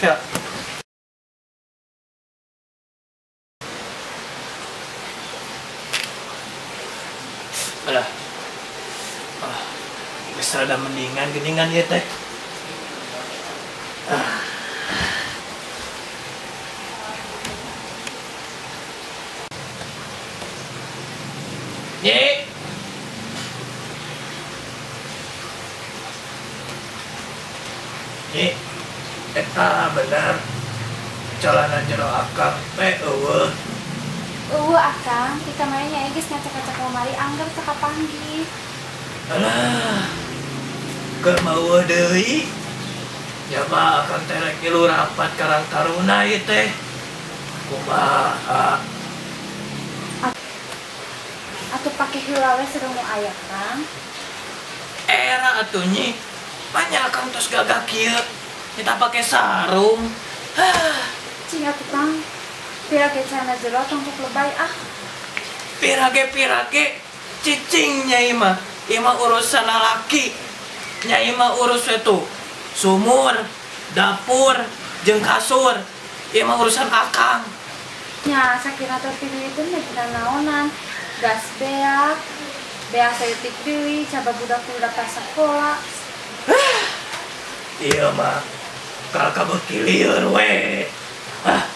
4. Alah, besar dah mendingan geningan ya teh. Ye. Ye. Eta bener jalanan jero akang teh eueuh. Eueuh akang, kita main nya geus ngacak-ngacak lemari angger teu kapanggih. Alah. Keur maueuh deui. Jamaah akang teh rek kilu rapat karang taruna ieu teh. Kumaha? Atuh pake hilawe sedang mau ayah kan? Era atuh nyi, banyak kang terus gagah kia. Kita pakai sarung. Cing atuh kang, pirage cana jero tungkuk lebay ah. Pirage, cicing nyai mah, ima urusan laki. Nyai mah urus itu sumur, dapur, jeung kasur. Ima urusan akang. Nya sakira terpilih itu mah dina naonan. Gas beak, beak selitik deui, coba budak-budak ka sakola. Iya mah, kakak bekilieur we.